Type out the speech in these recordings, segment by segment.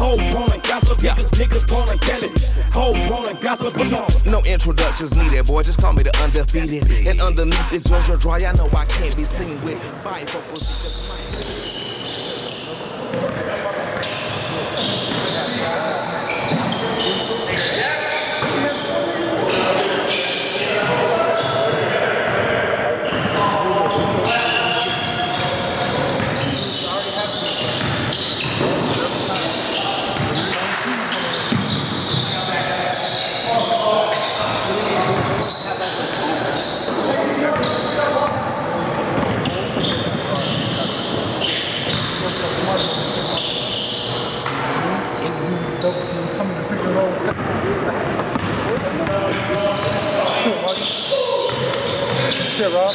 Cold rolling, gossip, niggas calling Kelly. Cold rolling, gossip alone. No introductions needed, boy, just call me the undefeated. And underneath the Georgia dry, I know I can't be seen with bifocals. Shit, Rob.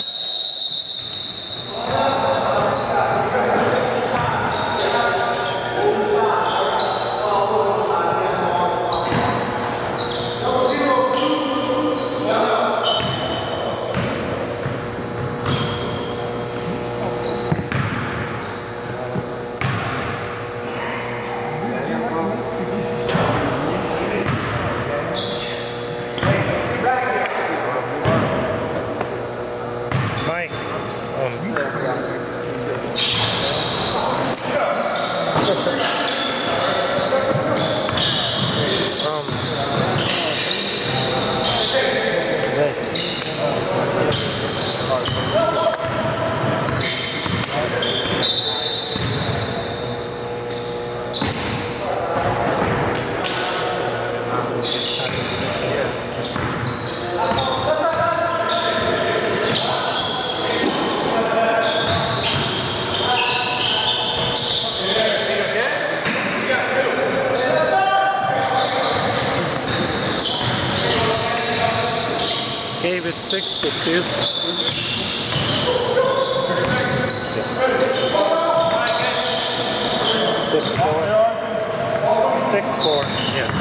Gave it 6-4. Yeah.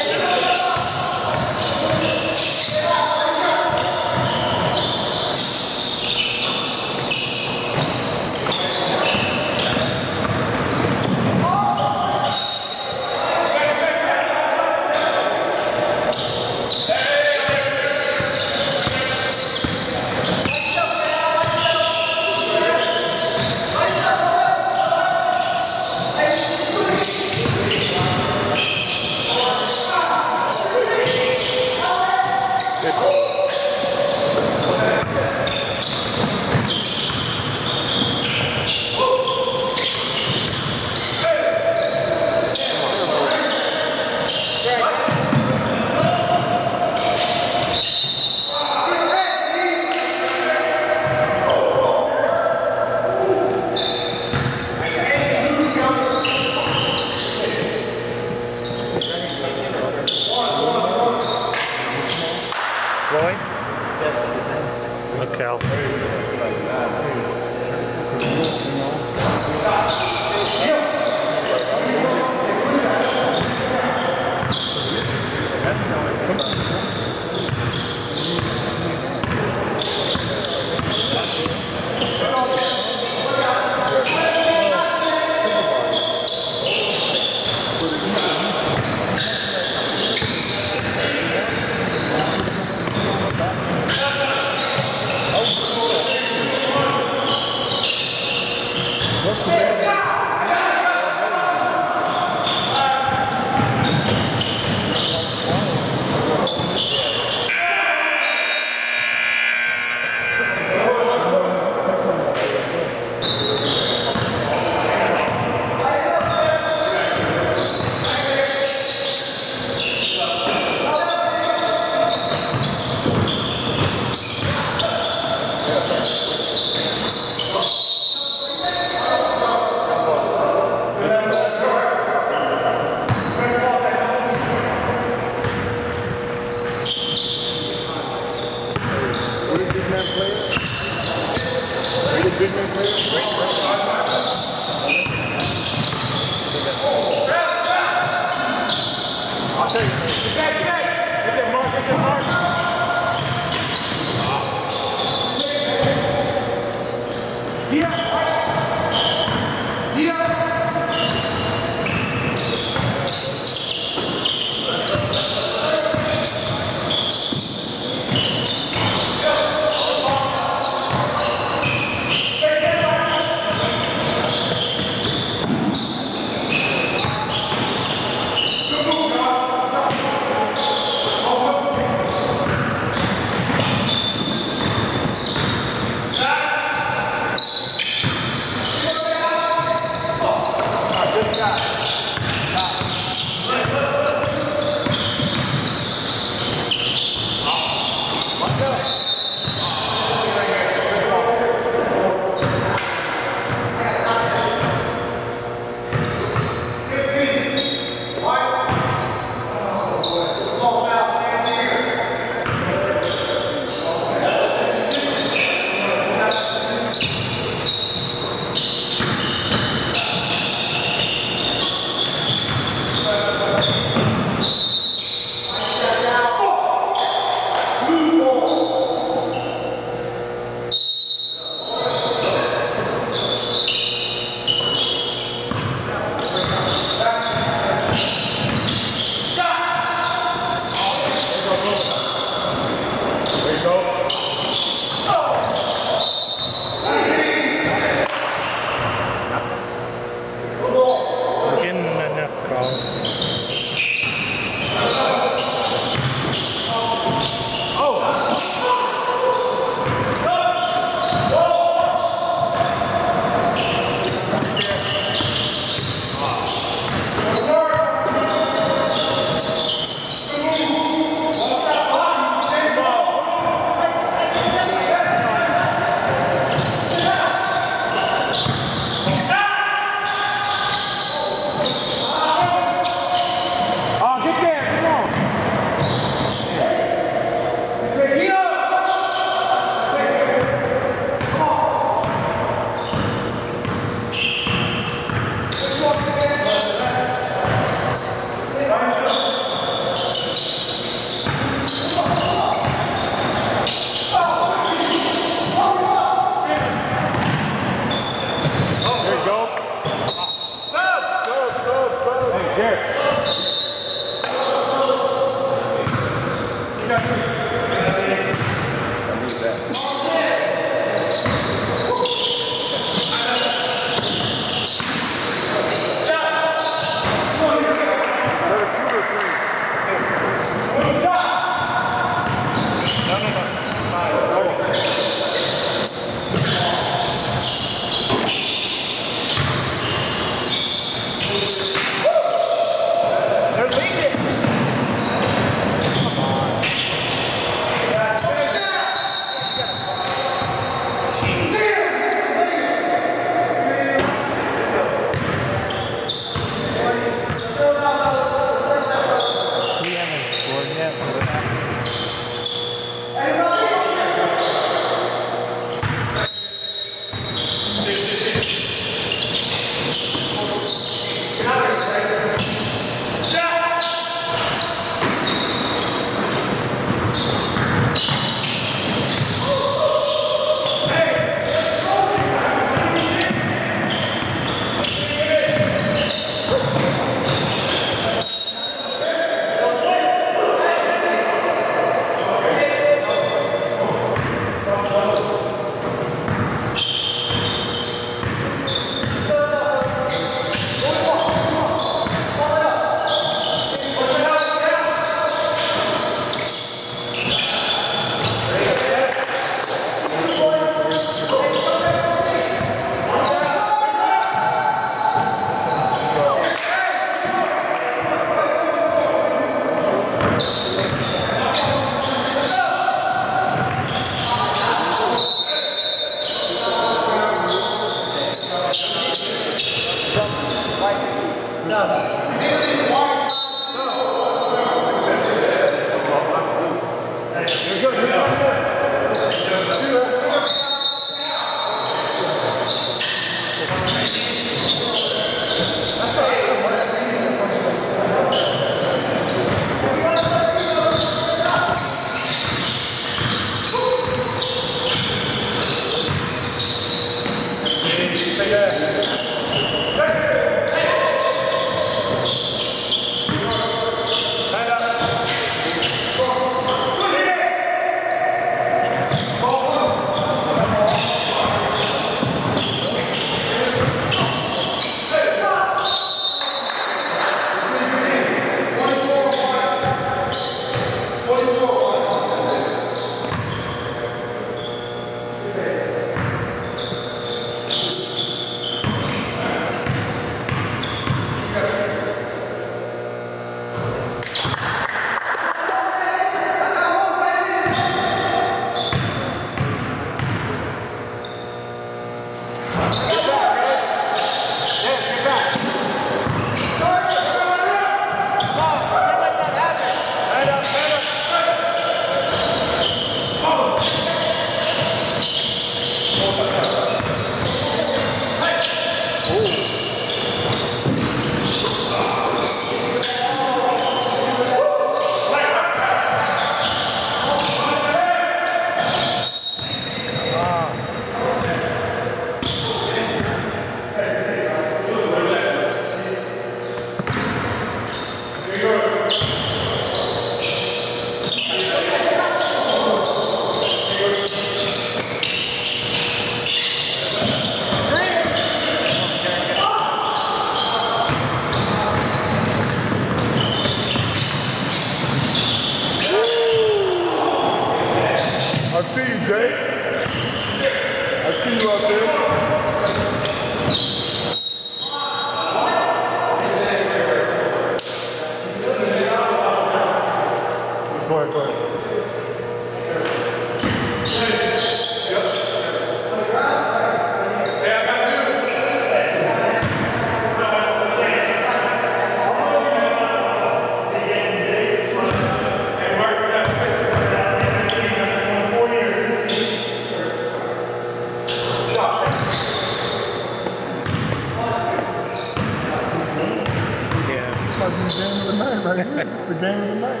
fucking game of the night right here. It's the game of the night.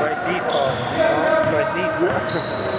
By default.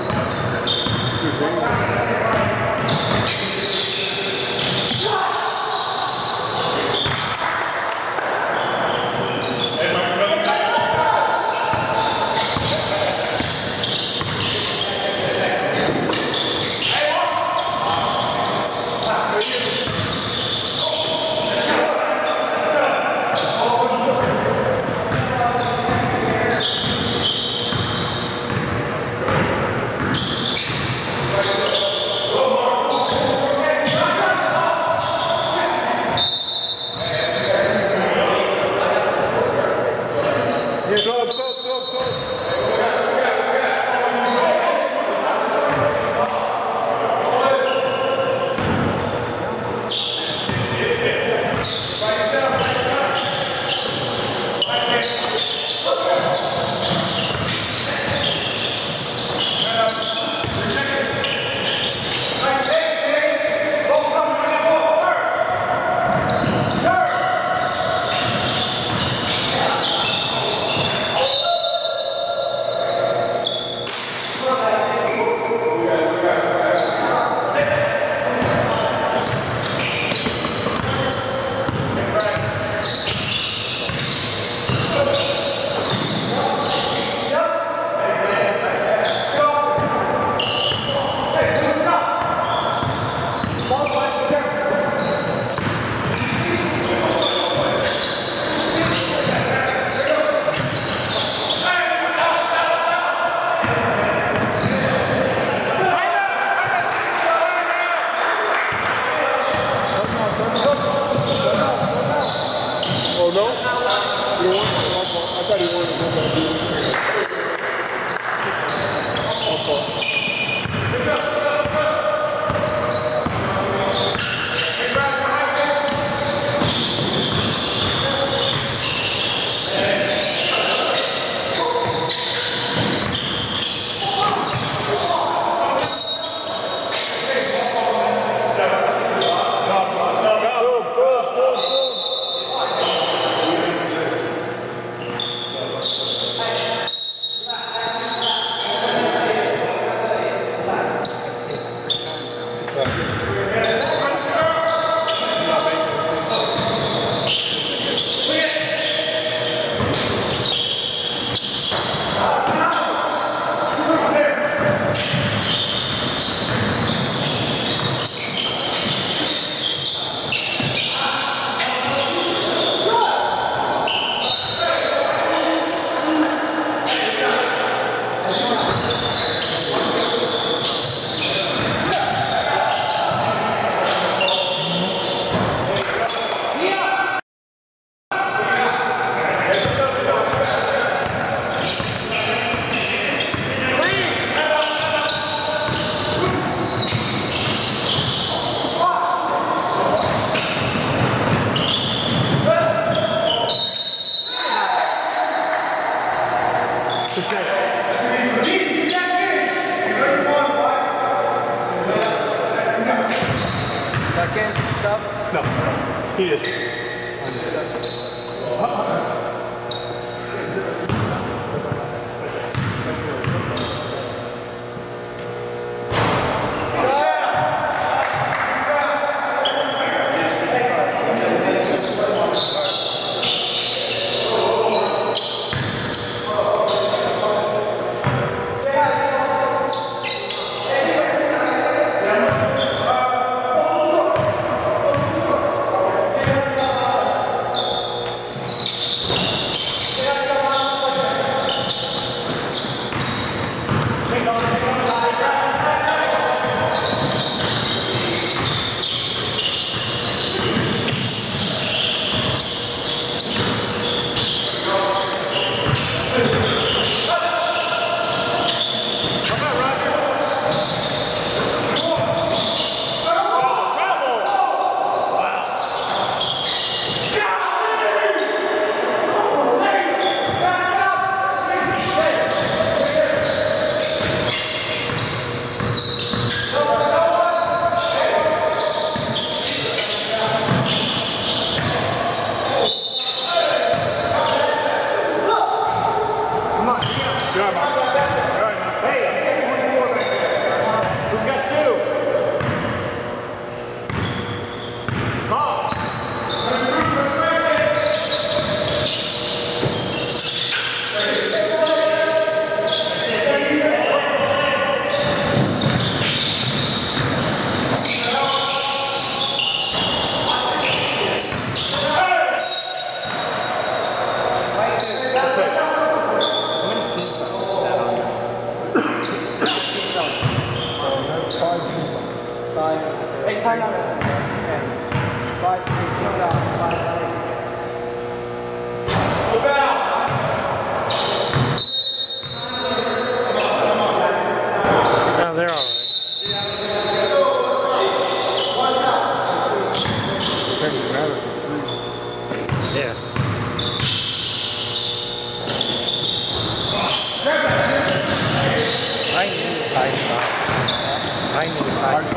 I need to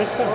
Yes, sir.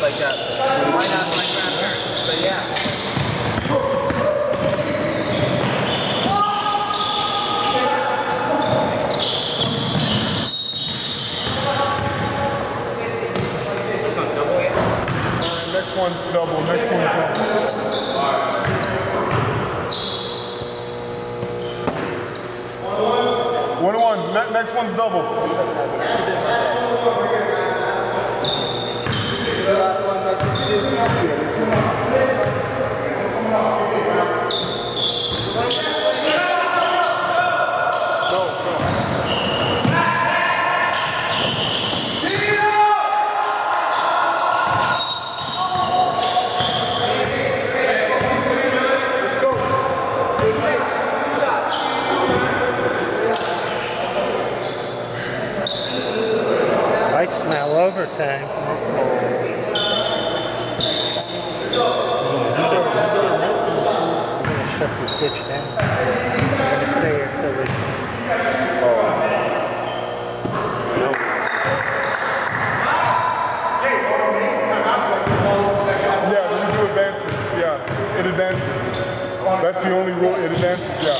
Like that. Why not my grandparents? But yeah. This one's double, yeah? Alright, next one's double, next one's double. Alright. 1-1, next one's double. I smell overtime. Down. I'm gonna stay here until they yeah, you do advances, yeah. It advances. That's the only rule, it advances, yeah.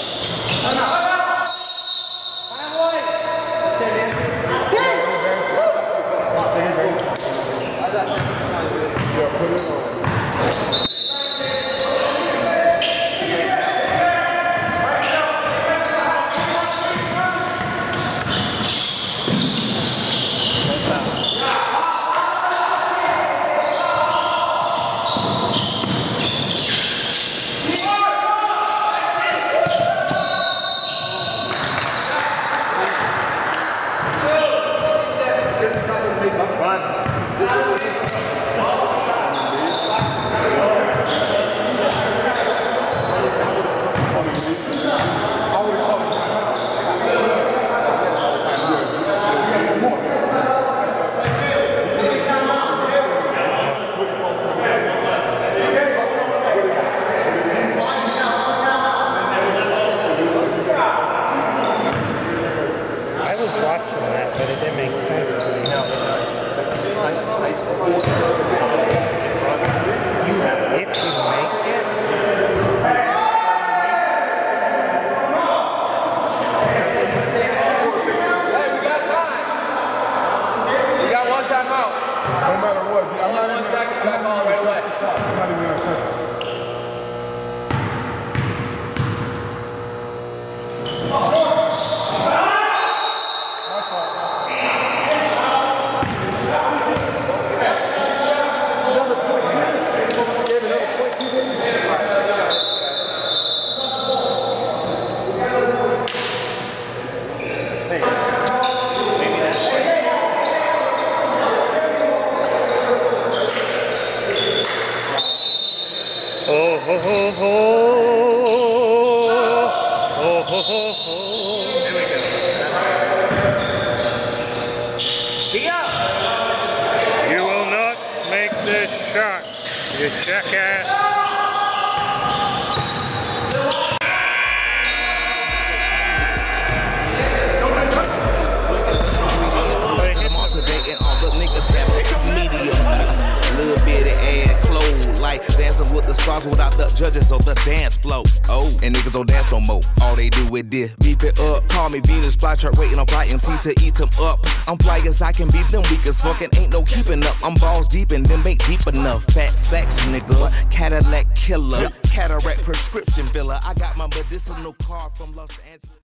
You jackass. and niggas don't dance no more. All they do is this, beef it up. Call me Venus, fly truck waiting on fly MC to eat them up. I'm fly as I can beat them weak as fucking ain't no keeping up. I'm balls deep and them ain't deep enough. Fat sex nigga, Cadillac killer, cataract prescription filler. I got my medicinal card from Los Angeles.